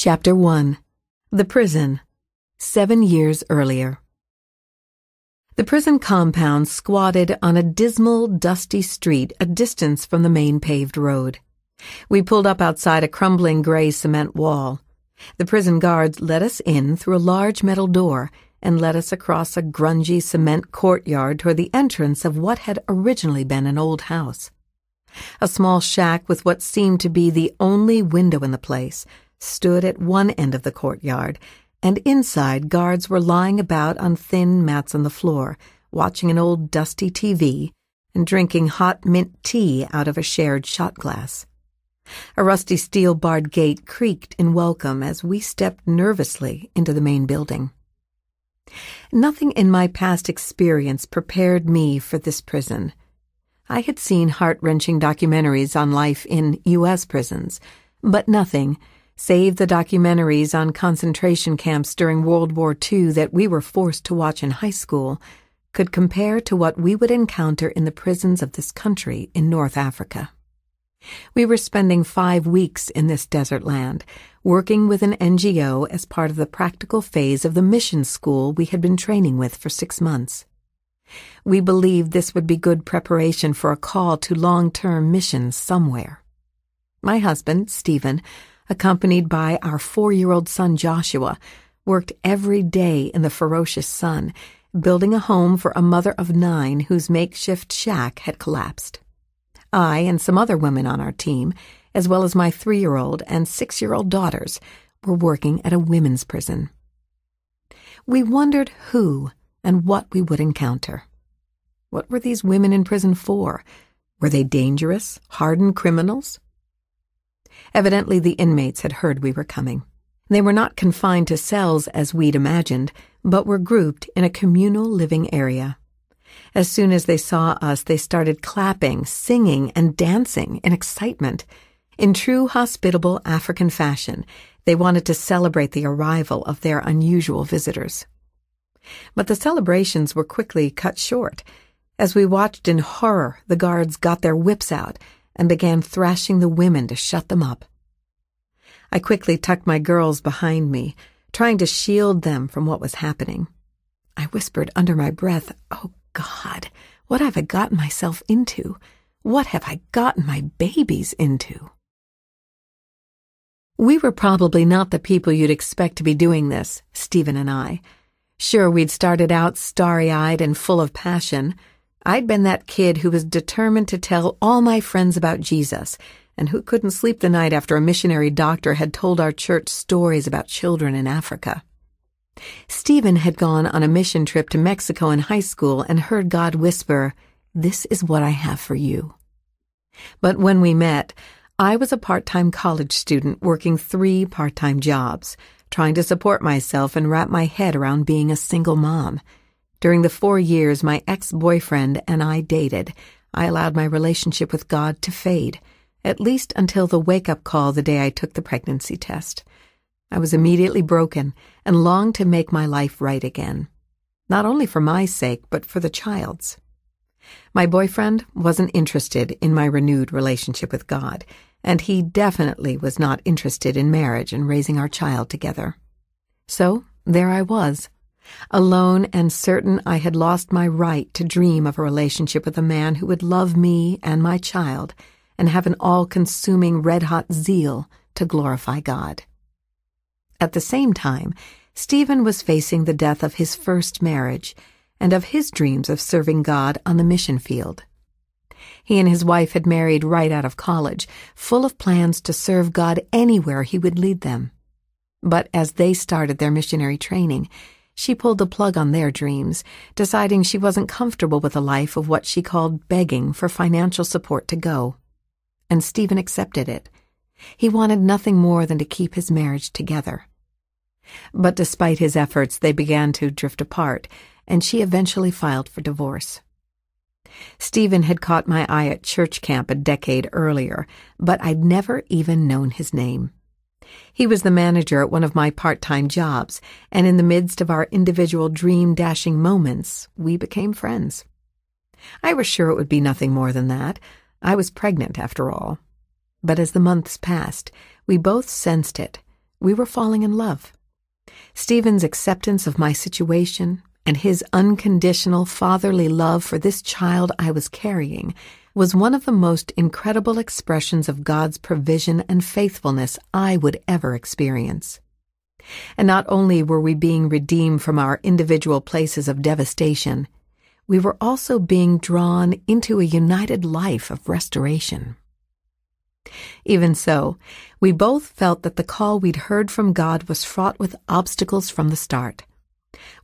Chapter 1. The Prison. 7 years earlier. The prison compound squatted on a dismal, dusty street a distance from the main paved road. We pulled up outside a crumbling gray cement wall. The prison guards let us in through a large metal door and led us across a grungy cement courtyard toward the entrance of what had originally been an old house. A small shack with what seemed to be the only window in the place stood at one end of the courtyard, and inside guards were lying about on thin mats on the floor, watching an old dusty TV and drinking hot mint tea out of a shared shot glass. A rusty steel-barred gate creaked in welcome as we stepped nervously into the main building. Nothing in my past experience prepared me for this prison. I had seen heart-wrenching documentaries on life in U.S. prisons, but nothing save the documentaries on concentration camps during World War II that we were forced to watch in high school could compare to what we would encounter in the prisons of this country in North Africa. We were spending 5 weeks in this desert land, working with an NGO as part of the practical phase of the mission school we had been training with for 6 months. We believed this would be good preparation for a call to long-term missions somewhere. My husband, Stephen, accompanied by our 4-year-old son Joshua, worked every day in the ferocious sun, building a home for a mother of 9 whose makeshift shack had collapsed. I and some other women on our team, as well as my 3-year-old and 6-year-old daughters, were working at a women's prison. We wondered who and what we would encounter. What were these women in prison for? Were they dangerous, hardened criminals? Evidently, the inmates had heard we were coming. They were not confined to cells as we'd imagined, but were grouped in a communal living area. As soon as they saw us, they started clapping, singing, and dancing in excitement. In true hospitable African fashion, they wanted to celebrate the arrival of their unusual visitors. But the celebrations were quickly cut short. As we watched in horror, the guards got their whips out and began thrashing the women to shut them up. I quickly tucked my girls behind me, trying to shield them from what was happening. I whispered under my breath, "Oh God, what have I gotten myself into? What have I gotten my babies into?" We were probably not the people you'd expect to be doing this, Stephen and I. Sure, we'd started out starry-eyed and full of passion. I'd been that kid who was determined to tell all my friends about Jesus and who couldn't sleep the night after a missionary doctor had told our church stories about children in Africa. Stephen had gone on a mission trip to Mexico in high school and heard God whisper, "This is what I have for you." But when we met, I was a part-time college student working 3 part-time jobs, trying to support myself and wrap my head around being a single mom. During the 4 years my ex-boyfriend and I dated, I allowed my relationship with God to fade, at least until the wake-up call the day I took the pregnancy test. I was immediately broken and longed to make my life right again, not only for my sake, but for the child's. My boyfriend wasn't interested in my renewed relationship with God, and he definitely was not interested in marriage and raising our child together. So there I was, alone and certain I had lost my right to dream of a relationship with a man who would love me and my child and have an all-consuming red-hot zeal to glorify God. At the same time, Stephen was facing the death of his first marriage and of his dreams of serving God on the mission field. He and his wife had married right out of college, full of plans to serve God anywhere he would lead them. But as they started their missionary training, she pulled the plug on their dreams, deciding she wasn't comfortable with a life of what she called begging for financial support to go. And Stephen accepted it. He wanted nothing more than to keep his marriage together. But despite his efforts, they began to drift apart, and she eventually filed for divorce. Stephen had caught my eye at church camp a decade earlier, but I'd never even known his name. He was the manager at one of my part-time jobs, and in the midst of our individual dream-dashing moments, we became friends. I was sure it would be nothing more than that. I was pregnant, after all. But as the months passed, we both sensed it. we were falling in love. Stephen's acceptance of my situation and his unconditional fatherly love for this child I was carrying was one of the most incredible expressions of God's provision and faithfulness I would ever experience. And not only were we being redeemed from our individual places of devastation, we were also being drawn into a united life of restoration. Even so, we both felt that the call we'd heard from God was fraught with obstacles from the start.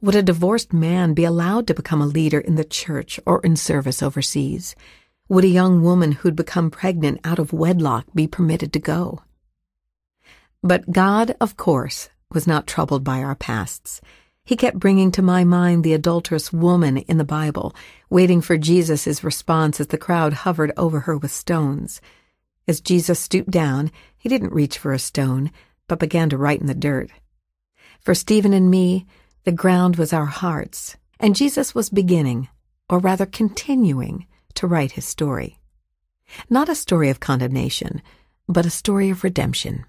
Would a divorced man be allowed to become a leader in the church or in service overseas? Would a young woman who'd become pregnant out of wedlock be permitted to go? But God, of course, was not troubled by our pasts. He kept bringing to my mind the adulterous woman in the Bible, waiting for Jesus' response as the crowd hovered over her with stones. As Jesus stooped down, he didn't reach for a stone, but began to write in the dirt. For Stephen and me, the ground was our hearts, and Jesus was beginning, or rather continuing, to write his story. Not a story of condemnation, but a story of redemption.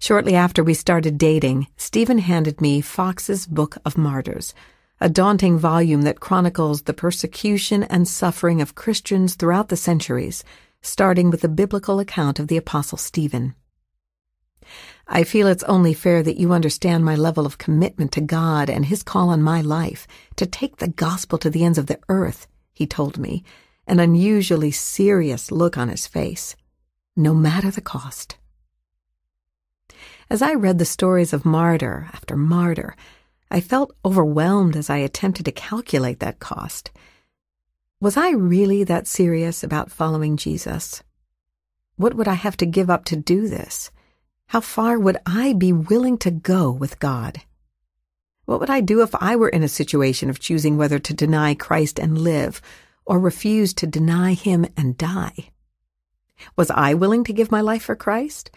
Shortly after we started dating, Stephen handed me Fox's Book of Martyrs, a daunting volume that chronicles the persecution and suffering of Christians throughout the centuries, starting with the biblical account of the Apostle Stephen. I feel it's only fair that you understand my level of commitment to God and his call on my life to take the gospel to the ends of the earth, he told me, an unusually serious look on his face, no matter the cost. As I read the stories of martyr after martyr, I felt overwhelmed as I attempted to calculate that cost. Was I really that serious about following Jesus? What would I have to give up to do this? How far would I be willing to go with God? What would I do if I were in a situation of choosing whether to deny Christ and live, or refuse to deny him and die? Was I willing to give my life for Christ?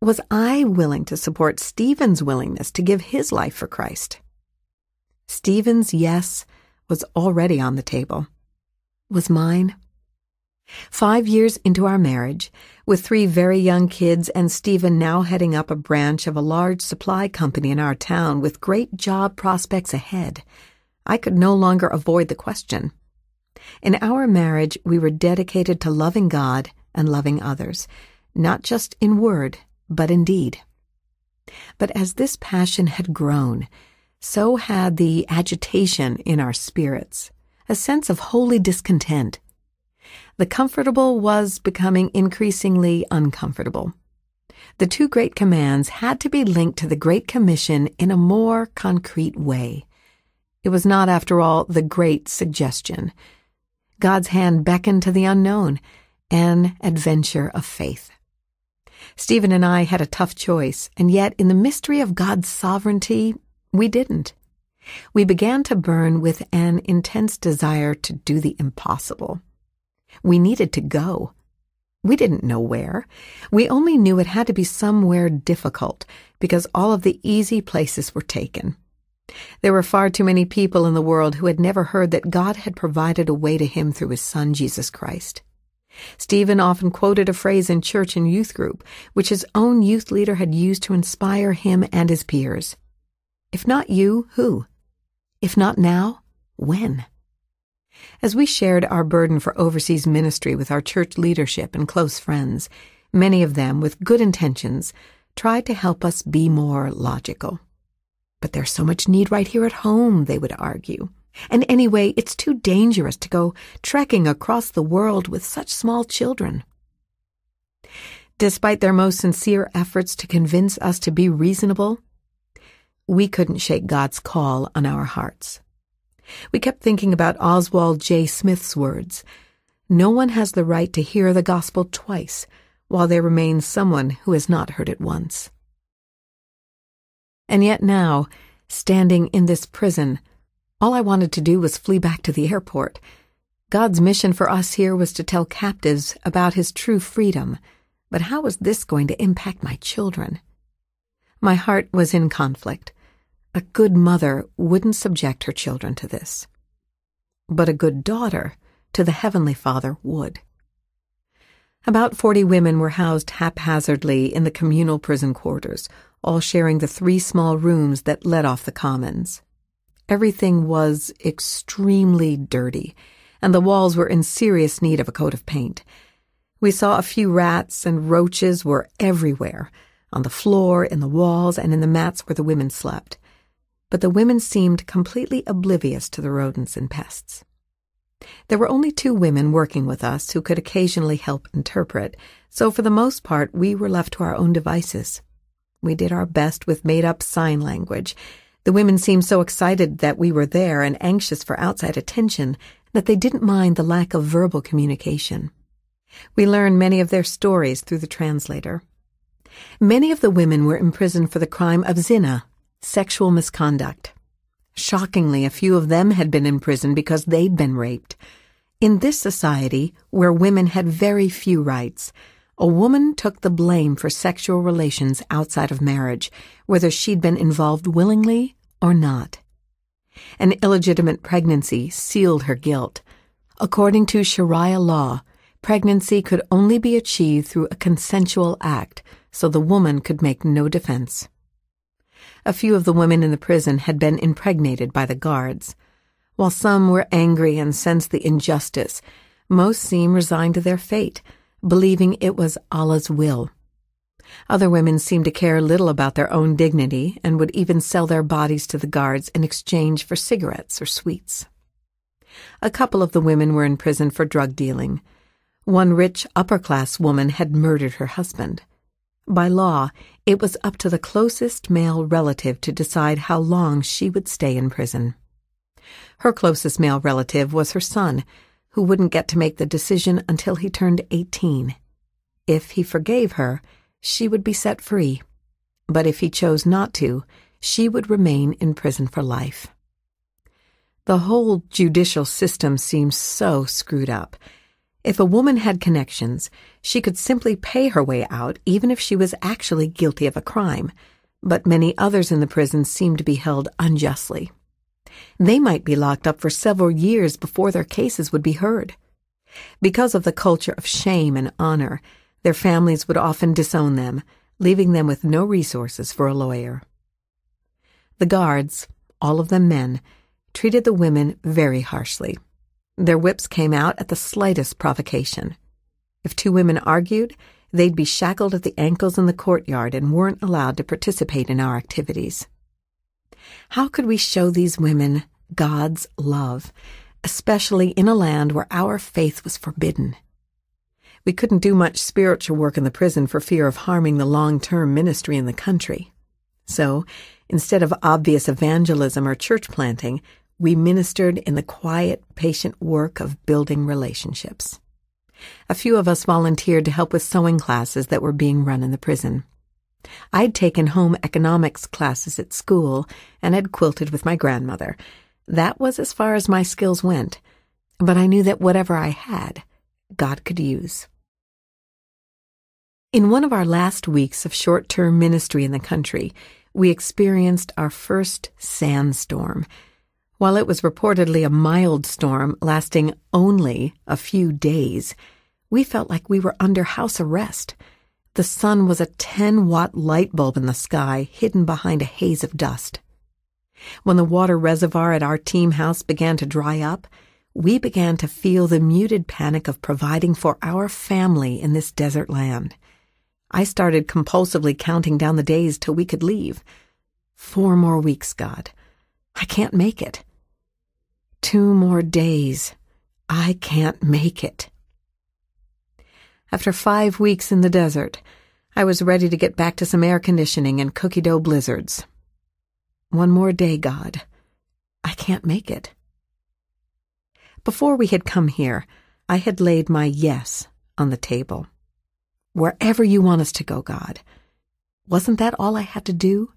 Was I willing to support Stephen's willingness to give his life for Christ? Stephen's yes was already on the table. Was mine? 5 years into our marriage, with 3 very young kids and Stephen now heading up a branch of a large supply company in our town with great job prospects ahead, I could no longer avoid the question. In our marriage, we were dedicated to loving God and loving others, not just in word, but indeed. But as this passion had grown, so had the agitation in our spirits, a sense of holy discontent. The comfortable was becoming increasingly uncomfortable. The 2 great commands had to be linked to the Great Commission in a more concrete way. It was not, after all, the great suggestion. God's hand beckoned to the unknown, an adventure of faith. Stephen and I had a tough choice, and yet, in the mystery of God's sovereignty, we didn't. We began to burn with an intense desire to do the impossible. We needed to go. We didn't know where. We only knew it had to be somewhere difficult, because all of the easy places were taken. There were far too many people in the world who had never heard that God had provided a way to him through his Son, Jesus Christ. Stephen often quoted a phrase in church and youth group, which his own youth leader had used to inspire him and his peers. If not you, who? If not now, when? As we shared our burden for overseas ministry with our church leadership and close friends, many of them, with good intentions, tried to help us be more logical. But there's so much need right here at home, they would argue. And anyway, it's too dangerous to go trekking across the world with such small children. Despite their most sincere efforts to convince us to be reasonable, we couldn't shake God's call on our hearts. We kept thinking about Oswald J. Smith's words, "No one has the right to hear the gospel twice, while there remains someone who has not heard it once." And yet now, standing in this prison, all I wanted to do was flee back to the airport. God's mission for us here was to tell captives about his true freedom, but how was this going to impact my children? My heart was in conflict. A good mother wouldn't subject her children to this, but a good daughter to the Heavenly Father would. About 40 women were housed haphazardly in the communal prison quarters, all sharing the 3 small rooms that led off the commons. Everything was extremely dirty, and the walls were in serious need of a coat of paint. We saw a few rats, and roaches were everywhere, on the floor, in the walls, and in the mats where the women slept. But the women seemed completely oblivious to the rodents and pests. There were only 2 women working with us who could occasionally help interpret, so for the most part we were left to our own devices. We did our best with made-up sign language. The women seemed so excited that we were there and anxious for outside attention that they didn't mind the lack of verbal communication. We learned many of their stories through the translator. Many of the women were imprisoned for the crime of zina, sexual misconduct. Shockingly, a few of them had been in prison because they'd been raped. In this society, where women had very few rights, a woman took the blame for sexual relations outside of marriage, whether she'd been involved willingly or not. An illegitimate pregnancy sealed her guilt. According to Sharia law, pregnancy could only be achieved through a consensual act, so the woman could make no defense. A few of the women in the prison had been impregnated by the guards. While some were angry and sensed the injustice, most seemed resigned to their fate, believing it was Allah's will. Other women seemed to care little about their own dignity and would even sell their bodies to the guards in exchange for cigarettes or sweets. A couple of the women were in prison for drug dealing. One rich upper-class woman had murdered her husband. By law, it was up to the closest male relative to decide how long she would stay in prison. Her closest male relative was her son, who wouldn't get to make the decision until he turned 18. If he forgave her, she would be set free. But if he chose not to, she would remain in prison for life. The whole judicial system seemed so screwed up. If a woman had connections, she could simply pay her way out even if she was actually guilty of a crime, but many others in the prison seemed to be held unjustly. They might be locked up for several years before their cases would be heard. Because of the culture of shame and honor, their families would often disown them, leaving them with no resources for a lawyer. The guards, all of them men, treated the women very harshly. Their whips came out at the slightest provocation. If 2 women argued, they'd be shackled at the ankles in the courtyard and weren't allowed to participate in our activities. How could we show these women God's love, especially in a land where our faith was forbidden? We couldn't do much spiritual work in the prison for fear of harming the long-term ministry in the country. So, instead of obvious evangelism or church planting, we ministered in the quiet, patient work of building relationships. A few of us volunteered to help with sewing classes that were being run in the prison. I'd taken home economics classes at school and had quilted with my grandmother. That was as far as my skills went, but I knew that whatever I had, God could use. In one of our last weeks of short-term ministry in the country, we experienced our first sandstorm. While it was reportedly a mild storm lasting only a few days, we felt like we were under house arrest. The sun was a 10-watt light bulb in the sky, hidden behind a haze of dust. When the water reservoir at our team house began to dry up, we began to feel the muted panic of providing for our family in this desert land. I started compulsively counting down the days till we could leave. 4 more weeks, God. I can't make it. 2 more days. I can't make it. After 5 weeks in the desert, I was ready to get back to some air conditioning and cookie dough blizzards. 1 more day, God. I can't make it. Before we had come here, I had laid my yes on the table. Wherever you want us to go, God. Wasn't that all I had to do?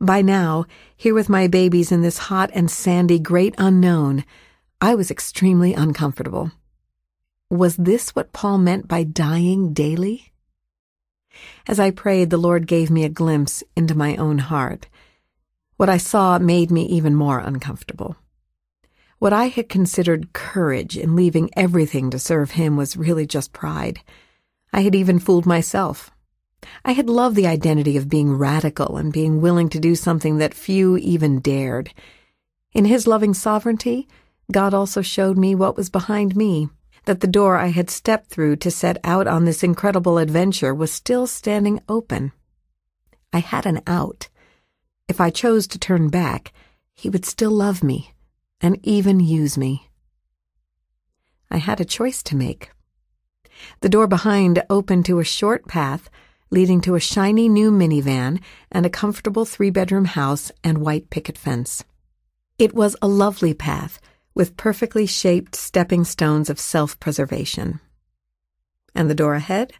By now, here with my babies in this hot and sandy great unknown, I was extremely uncomfortable. Was this what Paul meant by dying daily? As I prayed, the Lord gave me a glimpse into my own heart. What I saw made me even more uncomfortable. What I had considered courage in leaving everything to serve Him was really just pride. I had even fooled myself. I had loved the identity of being radical and being willing to do something that few even dared. In his loving sovereignty, God also showed me what was behind me, that the door I had stepped through to set out on this incredible adventure was still standing open. I had an out. If I chose to turn back, he would still love me and even use me. I had a choice to make. The door behind opened to a short path leading to a shiny new minivan and a comfortable 3-bedroom house and white picket fence. It was a lovely path with perfectly shaped stepping stones of self-preservation. And the door ahead?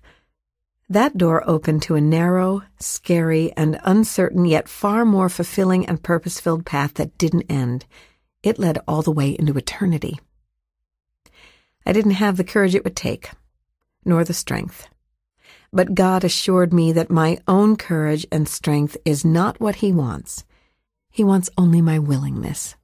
That door opened to a narrow, scary, and uncertain yet far more fulfilling and purpose-filled path that didn't end. It led all the way into eternity. I didn't have the courage it would take, nor the strength. But God assured me that my own courage and strength is not what he wants. He wants only my willingness.